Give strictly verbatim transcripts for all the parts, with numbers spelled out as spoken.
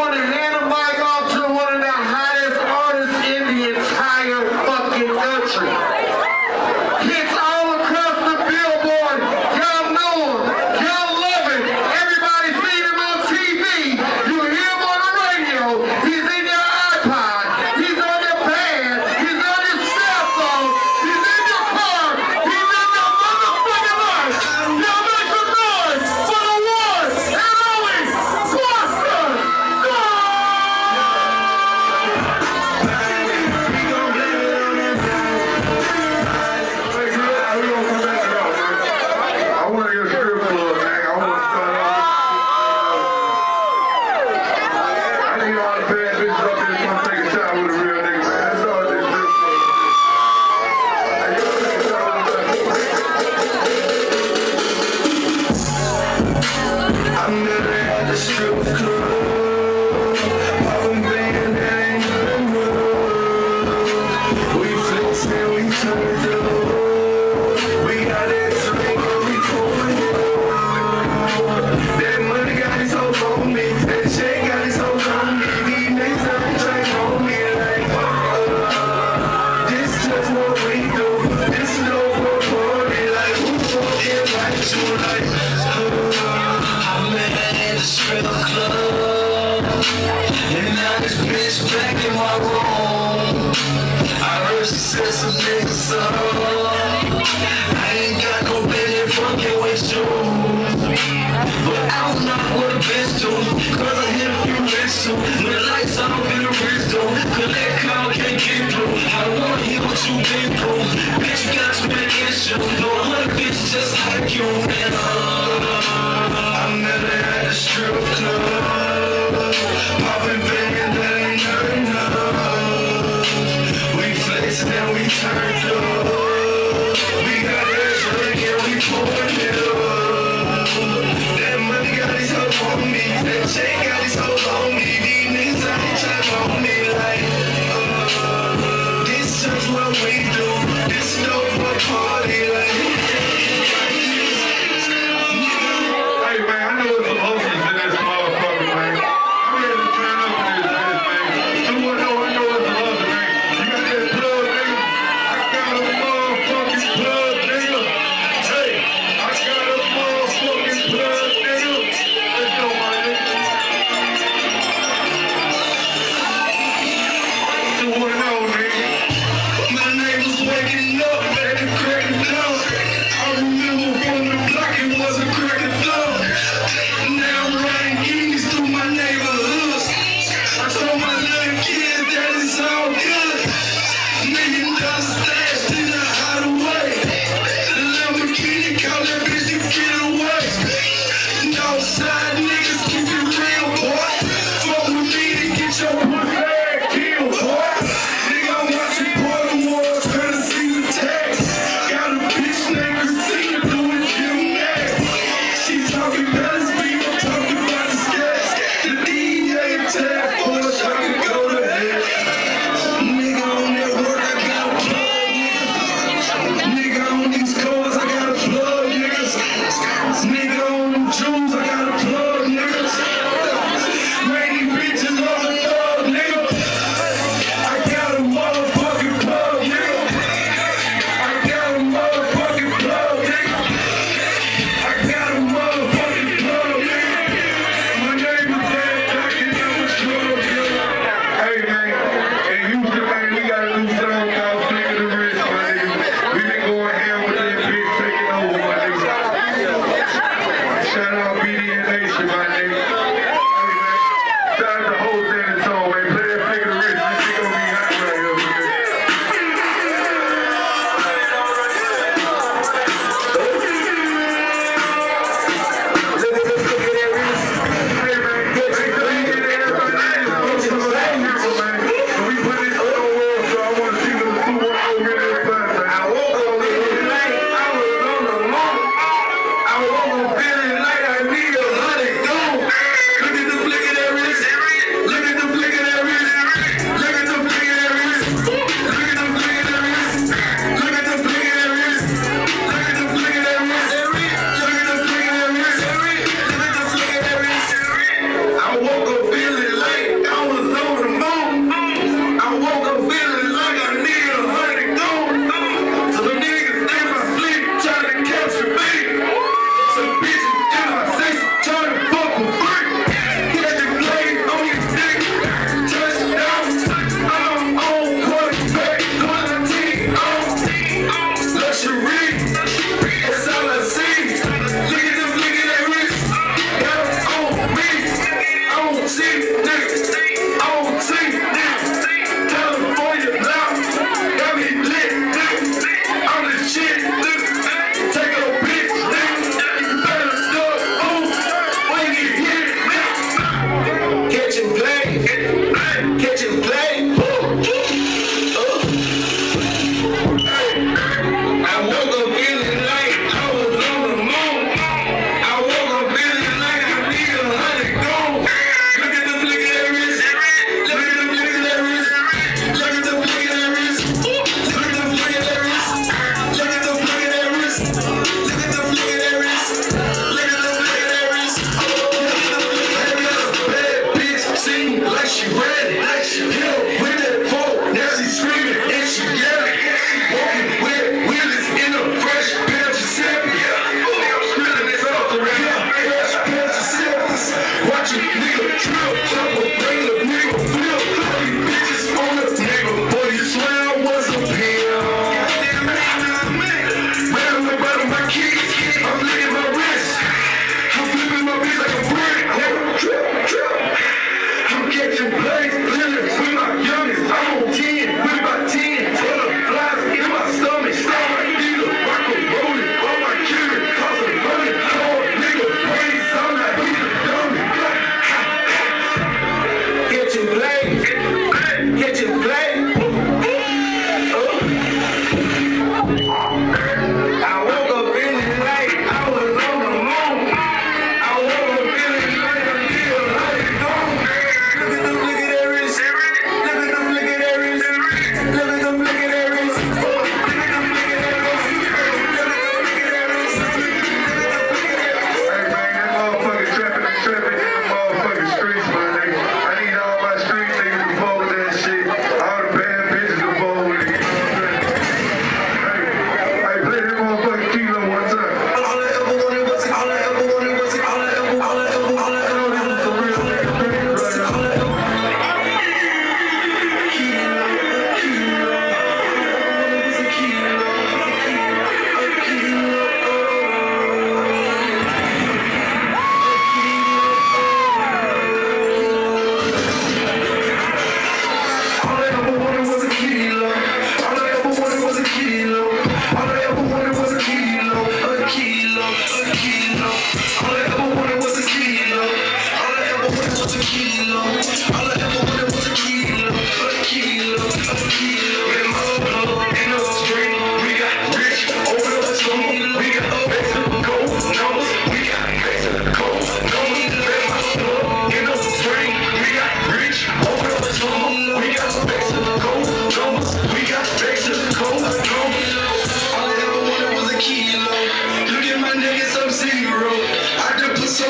want to hand them my off to one of the hottest artists in the entire fucking country. Hits all across the billboard. Y'all know him. Y'all love him. Everybody seen him on T V. You hear him on the radio. He's in your iPod. He's on your pad. He's on your cell phone. He's in your car. He's in your motherfucking life. Y'all make some noise for the one and only Buster Rhymes. I want to get a strip club, man. I want to start off. I need all the bad bitches up here to come take a shot with a real nigga, man. That's all this strip club. Hey, go take a shot with us. I've never had a strip club. Fucking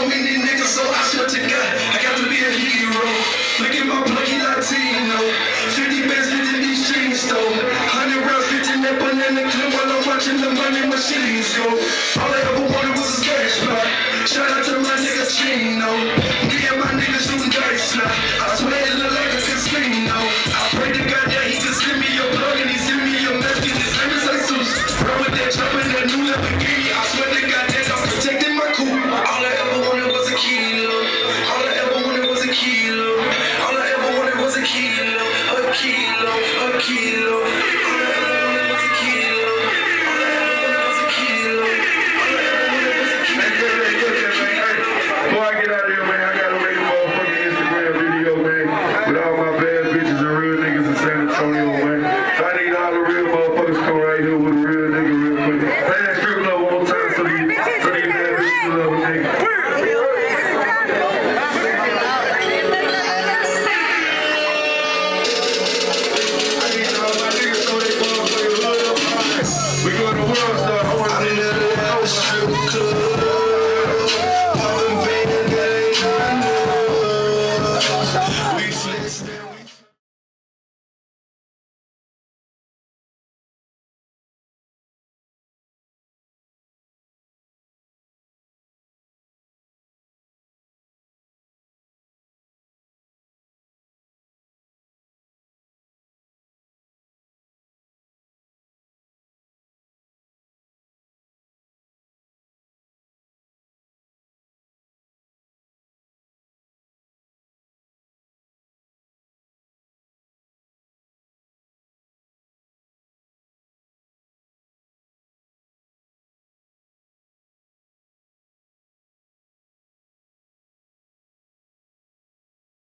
know me, these niggas, so I swear to God, I got to be a hero. Look at my play, he Latino. fifty bands in these jeans, though. one hundred rounds, fifty in that banana clip while I'm watching the money machines go. All I ever wanted was a cash pot. Shout out to